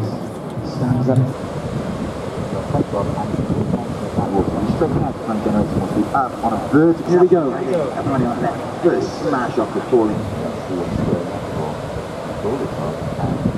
stands up. The factor of up on a verge. Here we go. Everybody on that. First smash off the falling.